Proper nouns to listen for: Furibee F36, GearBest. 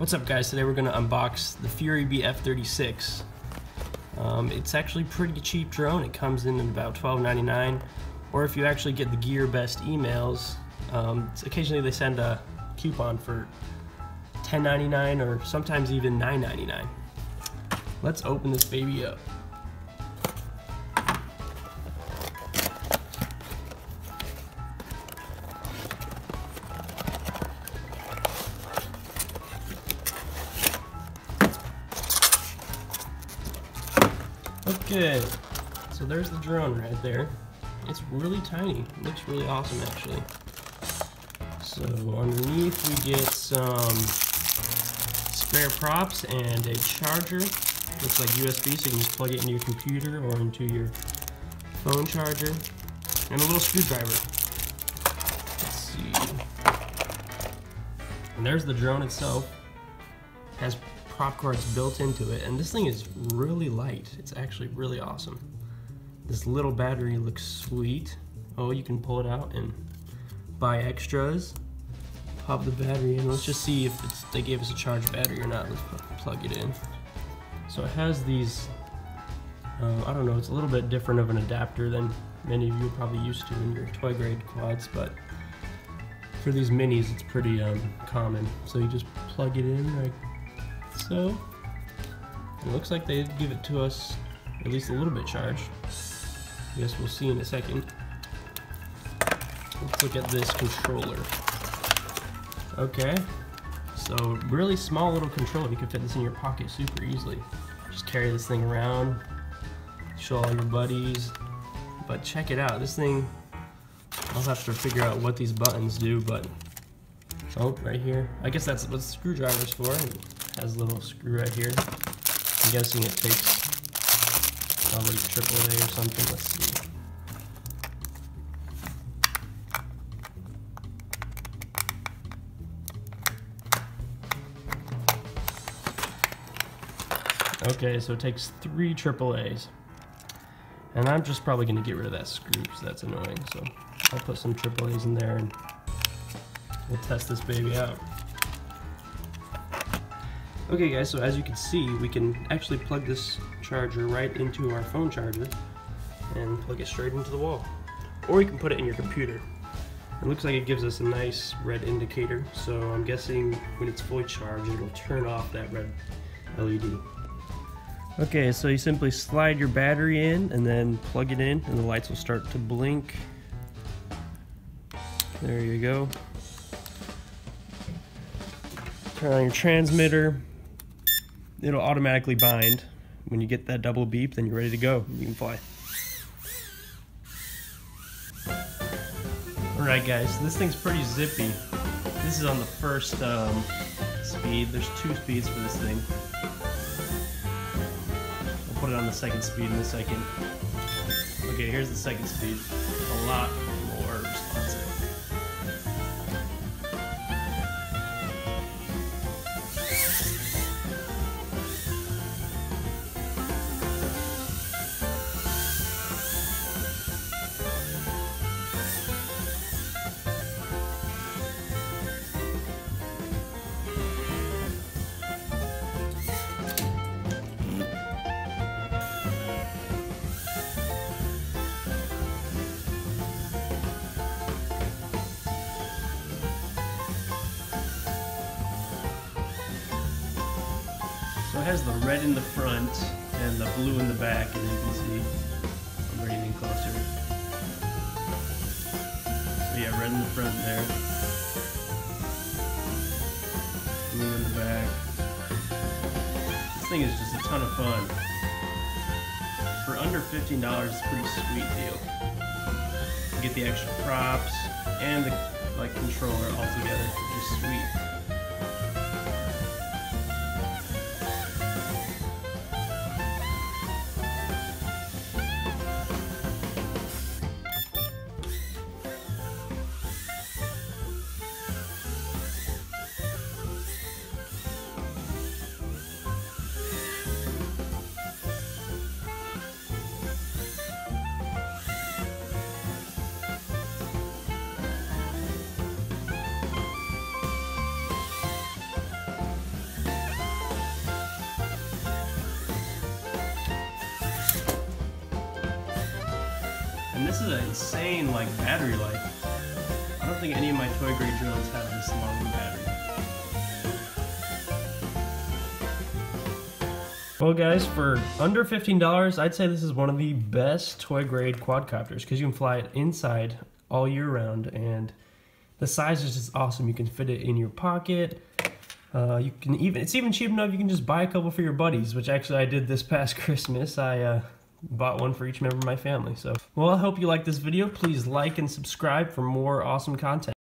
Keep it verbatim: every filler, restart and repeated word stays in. What's up, guys? Today we're going to unbox the Furibee F thirty-six. Um, it's actually a pretty cheap drone. It comes in at about twelve ninety-nine, or if you actually get the GearBest emails, um, occasionally they send a coupon for ten ninety-nine or sometimes even nine ninety-nine. Let's open this baby up. Okay, so there's the drone right there. It's really tiny. It looks really awesome, actually. So underneath we get some spare props and a charger. Looks like U S B, so you can just plug it into your computer or into your phone charger. And a little screwdriver. Let's see. And there's the drone itself. It has prop cords built into it, and this thing is really light. It's actually really awesome. This little battery looks sweet. Oh, you can pull it out and buy extras. Pop the battery in. Let's just see if it's, they gave us a charged battery or not. Let's plug it in. So it has these, um, I don't know, it's a little bit different of an adapter than many of you are probably used to in your toy grade quads, but for these minis it's pretty um, common. So you just plug it in like so. It looks like they give it to us at least a little bit charged. I guess we'll see in a second. Let's look at this controller. Okay, so really small little controller. You can fit this in your pocket super easily. Just carry this thing around, show all your buddies. But check it out, this thing, I'll have to figure out what these buttons do, but oh, right here. I guess that's what the screwdriver's for. Has a little screw right here. I'm guessing it takes probably triple A or something. Let's see. Okay, so it takes three triple A's. And I'm just probably going to get rid of that screw because that's annoying. So I'll put some triple A's in there and we'll test this baby out. Okay guys, so as you can see, we can actually plug this charger right into our phone charger and plug it straight into the wall. Or you can put it in your computer. It looks like it gives us a nice red indicator, so I'm guessing when it's fully charged, it'll turn off that red L E D. Okay, so you simply slide your battery in and then plug it in and the lights will start to blink. There you go. Turn on your transmitter. It'll automatically bind. When you get that double beep, then you're ready to go. You can fly. Alright guys, this thing's pretty zippy. This is on the first um, speed. There's two speeds for this thing. I'll put it on the second speed in a second. Okay, here's the second speed. A lot more responsive. So it has the red in the front and the blue in the back, and you can see I'm bringing in closer. So yeah, red in the front there, blue in the back. This thing is just a ton of fun. For under fifteen dollars, it's a pretty sweet deal. You get the extra props and the like controller all together, just sweet. this is an insane like battery life. I don't think any of my toy grade drones have this long battery. Well guys, for under fifteen dollars, I'd say this is one of the best toy grade quadcopters because you can fly it inside all year round and the size is just awesome. You can fit it in your pocket. Uh, you can even, it's even cheap enough you can just buy a couple for your buddies, which actually I did this past Christmas. I uh, bought one for each member of my family. So, well, I hope you liked this video. Please like and subscribe for more awesome content.